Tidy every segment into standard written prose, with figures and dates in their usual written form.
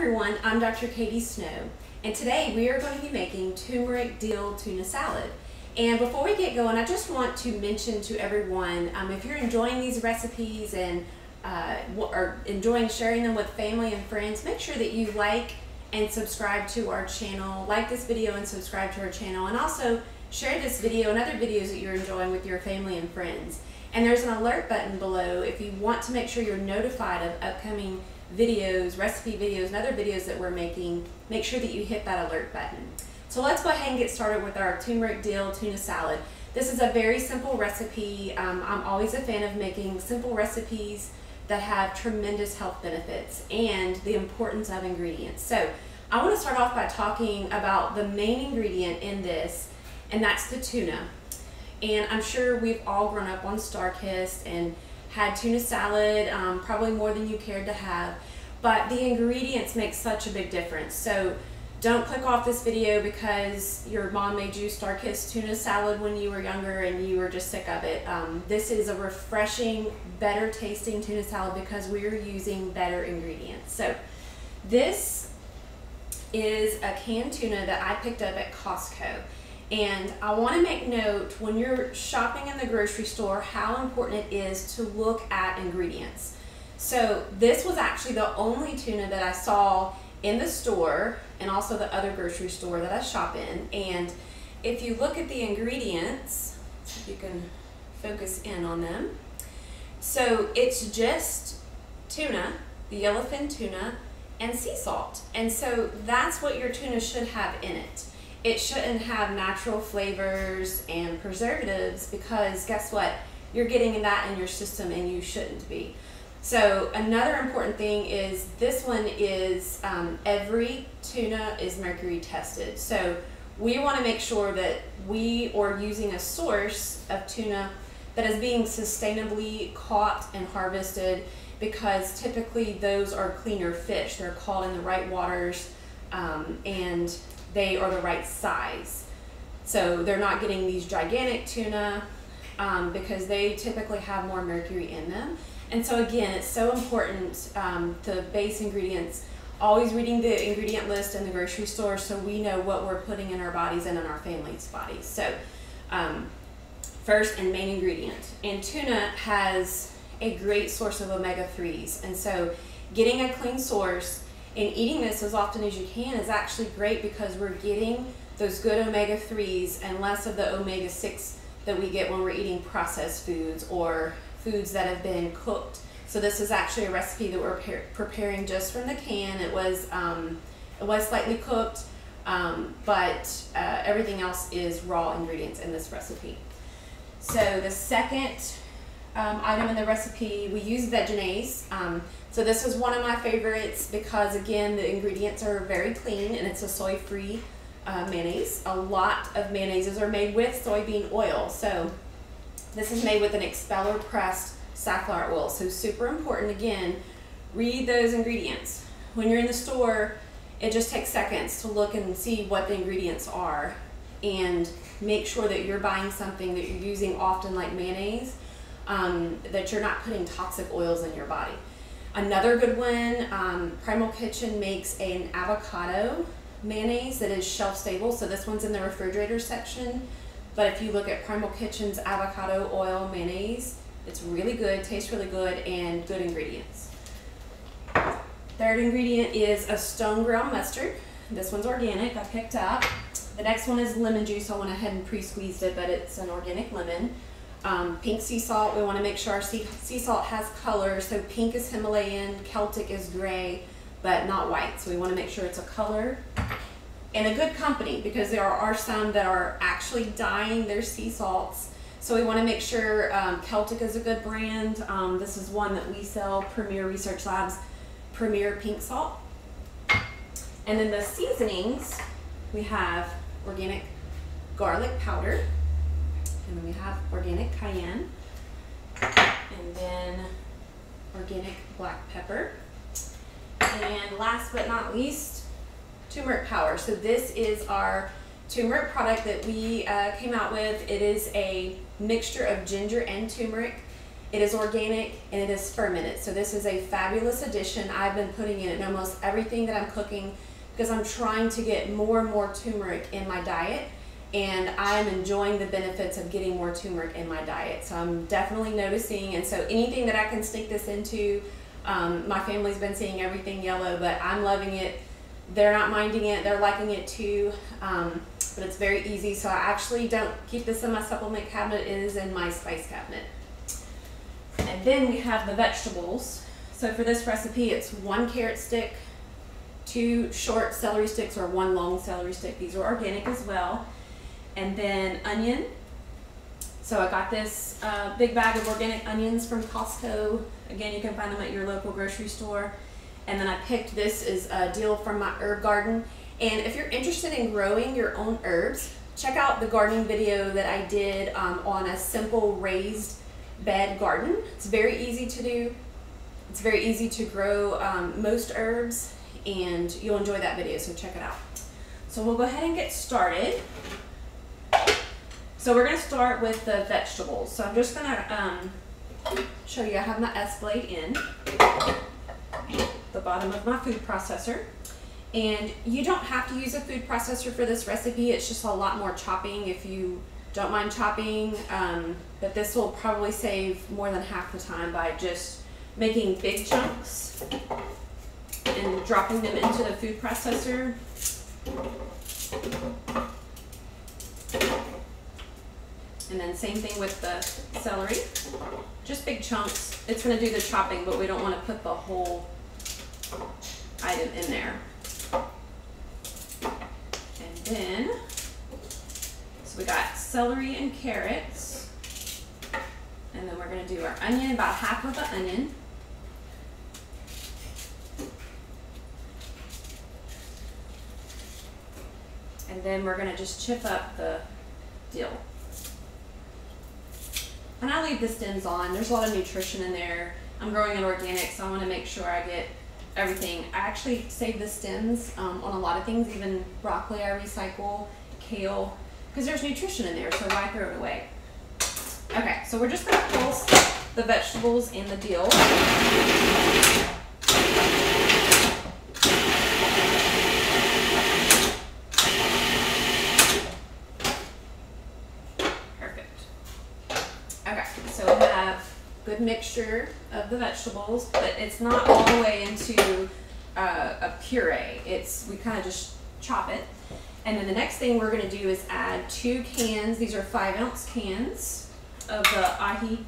everyone, I'm Dr. Katie Snow, and today we are going to be making turmeric dill tuna salad. And before we get going, I just want to mention to everyone, if you're enjoying these recipes and are enjoying sharing them with family and friends, make sure that you like and subscribe to our channel, like this video and subscribe to our channel, and also share this video and other videos that you're enjoying with your family and friends. And there's an alert button below if you want to make sure you're notified of upcoming videos, recipe videos, and other videos that we're making. Make sure that you hit that alert button. So let's go ahead and get started with our turmeric dill tuna salad. This is a very simple recipe. I'm always a fan of making simple recipes that have tremendous health benefits and the importance of ingredients. So I want to start off by talking about the main ingredient in this, and that's the tuna. And I'm sure we've all grown up on StarKist and had tuna salad, probably more than you cared to have, but the ingredients make such a big difference. So don't click off this video because your mom made you StarKist tuna salad when you were younger and you were just sick of it. This is a refreshing, better tasting tuna salad because we're using better ingredients. So this is a canned tuna that I picked up at Costco. And I want to make note, when you're shopping in the grocery store, how important it is to look at ingredients. So this was actually the only tuna that I saw in the store and also the other grocery store that I shop in. And if you look at the ingredients, you can focus in on them. So it's just tuna, the yellowfin tuna, and sea salt. And so that's what your tuna should have in it. It shouldn't have natural flavors and preservatives because guess what? You're getting that in your system and you shouldn't be. So another important thing is this one is every tuna is mercury tested. So we want to make sure that we are using a source of tuna that is being sustainably caught and harvested because typically those are cleaner fish. They're caught in the right waters and they are the right size. So they're not getting these gigantic tuna because they typically have more mercury in them. And so again, it's so important to base ingredients, always reading the ingredient list in the grocery store so we know what we're putting in our bodies and in our family's bodies. So first and main ingredient. And tuna has a great source of omega-3s. And so getting a clean source and eating this as often as you can is actually great because we're getting those good omega-3s and less of the omega-6 that we get when we're eating processed foods or foods that have been cooked. So this is actually a recipe that we're preparing just from the can. It was slightly cooked, but everything else is raw ingredients in this recipe. So the second item in the recipe, we use Veganaise. So this is one of my favorites because again, the ingredients are very clean and it's a soy-free mayonnaise. A lot of mayonnaises are made with soybean oil. So this is made with an expeller pressed safflower oil. So super important, again, read those ingredients. When you're in the store, it just takes seconds to look and see what the ingredients are and make sure that you're buying something that you're using often like mayonnaise, that you're not putting toxic oils in your body. Another good one, Primal Kitchen makes an avocado mayonnaise that is shelf stable. So this one's in the refrigerator section. But if you look at Primal Kitchen's avocado oil mayonnaise, it's really good, tastes really good, and good ingredients. Third ingredient is a stone ground mustard. This one's organic, I picked up. The next one is lemon juice. I went ahead and pre-squeezed it, but it's an organic lemon. Pink sea salt, we want to make sure our sea salt has color. So pink is Himalayan, Celtic is gray, but not white. So we want to make sure it's a color. And a good company, because there are some that are actually dyeing their sea salts. So we want to make sure Celtic is a good brand. This is one that we sell, Premier Research Labs, Premier Pink Salt. And then the seasonings, we have organic garlic powder. And then we have organic cayenne, and then organic black pepper, and last but not least, Turmeric Power. So this is our turmeric product that we came out with. It is a mixture of ginger and turmeric, It is organic and it is fermented. So this is a fabulous addition. I've been putting in almost everything that I'm cooking because I'm trying to get more and more turmeric in my diet, and I'm enjoying the benefits of getting more turmeric in my diet. So I'm definitely noticing, and so anything that I can stick this into, my family's been seeing everything yellow, but I'm loving it. They're not minding it, they're liking it too, but it's very easy. So I actually don't keep this in my supplement cabinet, it is in my spice cabinet. And then we have the vegetables. So for this recipe, it's 1 carrot stick, 2 short celery sticks, or 1 long celery stick. These are organic as well. And then onion. So I got this big bag of organic onions from Costco. Again, you can find them at your local grocery store. And then I picked this is a deal from my herb garden. And if you're interested in growing your own herbs, check out the gardening video that I did on a simple raised bed garden. It's very easy to do. It's very easy to grow most herbs, and you'll enjoy that video, so check it out. So we'll go ahead and get started. So we're going to start with the vegetables. So I'm just going to show you, I have my S-blade in the bottom of my food processor. And you don't have to use a food processor for this recipe. It's just a lot more chopping if you don't mind chopping, but this will probably save more than half the time by just making big chunks and dropping them into the food processor. And then same thing with the celery, just big chunks. It's going to do the chopping, but we don't want to put the whole item in there. And then, so we got celery and carrots, and then we're going to do our onion, about half of the onion. And then we're going to just chip up the dill. And I leave the stems on. There's a lot of nutrition in there. I'm growing it organic, so I want to make sure I get everything. I actually save the stems on a lot of things, even broccoli I recycle, kale, because there's nutrition in there, so why throw it away? Okay, so we're just going to pulse the vegetables and the dill. Mixture of the vegetables, but it's not all the way into a puree. It's, we kind of just chop it. And then the next thing we're going to do is add 2 cans, these are 5-ounce cans of the ahi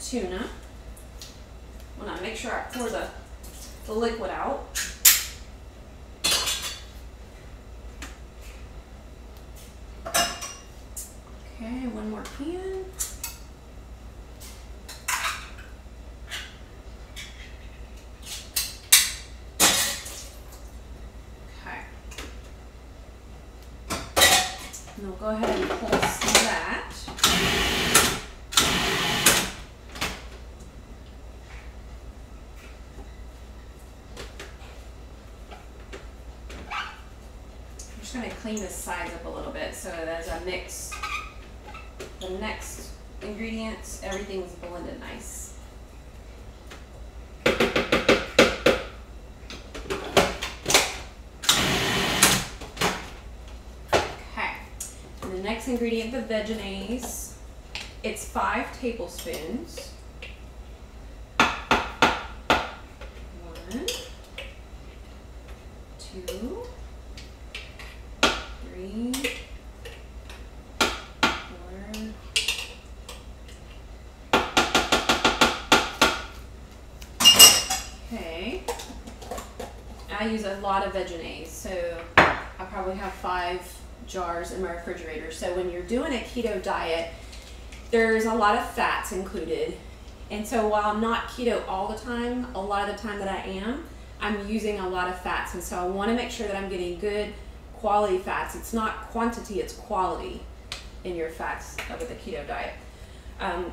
tuna. When I make sure I pour the liquid out. Okay, 1 more can. And we'll go ahead and pulse that. I'm just going to clean the sides up a little bit so that as I mix the next ingredients, everything's blended nice. Next ingredient, the Veganaise. It's 5 tablespoons. 1, 2, 3, 4. Okay. I use a lot of Veganaise, so I probably have 5 jars in my refrigerator. So when you're doing a keto diet, there's a lot of fats included, and so while I'm not keto all the time, a lot of the time that I am, I'm using a lot of fats, and so I want to make sure that I'm getting good quality fats. It's not quantity, it's quality in your fats with a keto diet.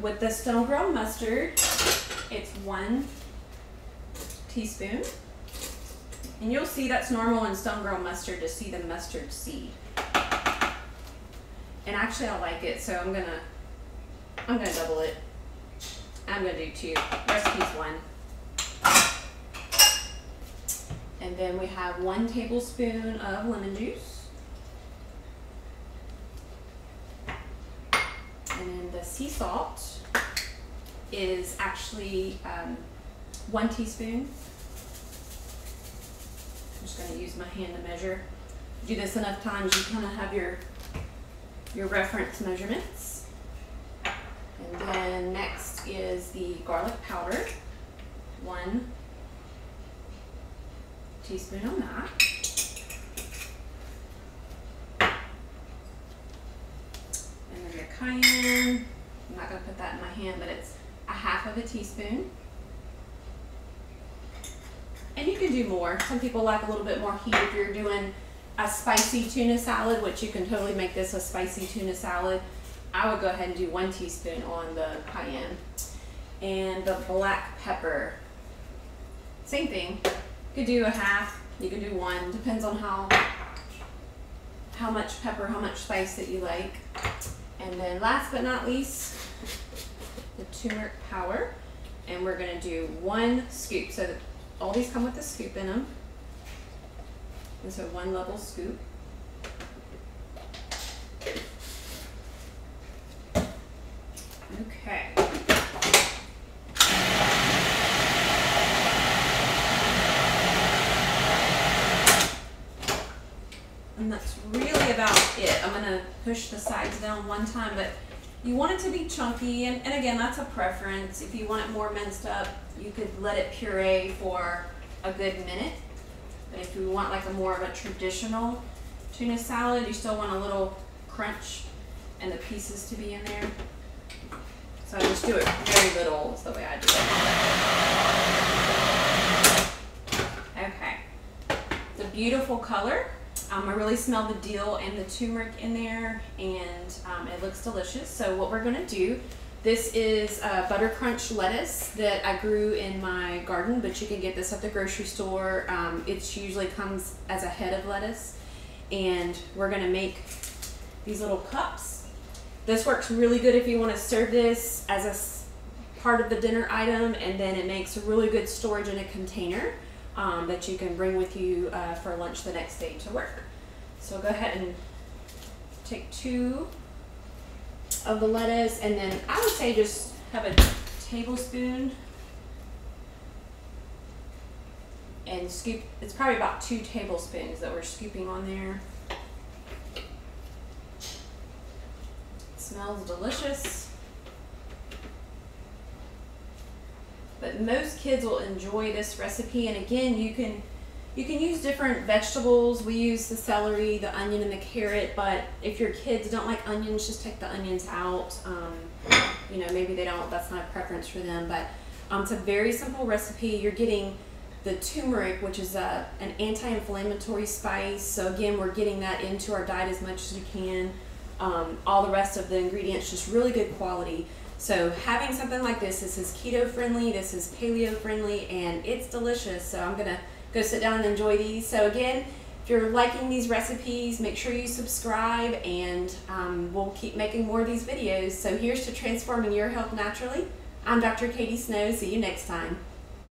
With the stone ground mustard, it's 1 teaspoon, and you'll see that's normal in stone ground mustard to see the mustard seed. And actually I like it, so I'm gonna double it. I'm going to do two. Recipes one. And then we have 1 tablespoon of lemon juice. And then the sea salt is actually 1 teaspoon. I'm just going to use my hand to measure. Do this enough times, you kind of have your reference measurements. And then next is the garlic powder. 1 teaspoon on that. And then the cayenne. I'm not going to put that in my hand, but it's 1/2 teaspoon. And you can do more. Some people like a little bit more heat if you're doing a spicy tuna salad, which you can totally make this a spicy tuna salad. I would go ahead and do 1 teaspoon on the cayenne. And the black pepper, same thing. You could do 1/2, you could do 1, depends on how much pepper, how much spice that you like. And then last but not least, the turmeric powder. And we're gonna do 1 scoop. So all these come with a scoop in them. And so 1 level scoop. Okay. And that's really about it. I'm gonna push the sides down one time, but you want it to be chunky, and again, that's a preference. If you want it more minced up, you could let it puree for a good minute. But if you want like a more of a traditional tuna salad, you still want a little crunch and the pieces to be in there. So I just do it very little, is the way I do it. Okay, it's a beautiful color. I really smell the dill and the turmeric in there, and it looks delicious. So what we're gonna do, this is butter crunch lettuce that I grew in my garden, but you can get this at the grocery store. It usually comes as a head of lettuce, and we're gonna make these little cups. This works really good if you wanna serve this as a part of the dinner item, and then it makes really good storage in a container that you can bring with you for lunch the next day to work. So go ahead and take 2 of the lettuce, and then I would say just have a tablespoon and scoop. It's probably about 2 tablespoons that we're scooping on there. It smells delicious. But most kids will enjoy this recipe, and again, you can use different vegetables. We use the celery, the onion, and the carrot, but if your kids don't like onions, just take the onions out. You know, maybe they don't, that's not a preference for them, but it's a very simple recipe. You're getting the turmeric, which is an anti-inflammatory spice, so again, we're getting that into our diet as much as we can. All the rest of the ingredients, just really good quality. So having something like this is keto friendly, this is paleo friendly, and it's delicious. So I'm gonna go sit down and enjoy these. So again, if you're liking these recipes, make sure you subscribe, and we'll keep making more of these videos. So here's to transforming your health naturally. I'm Dr. Katie Snow, see you next time.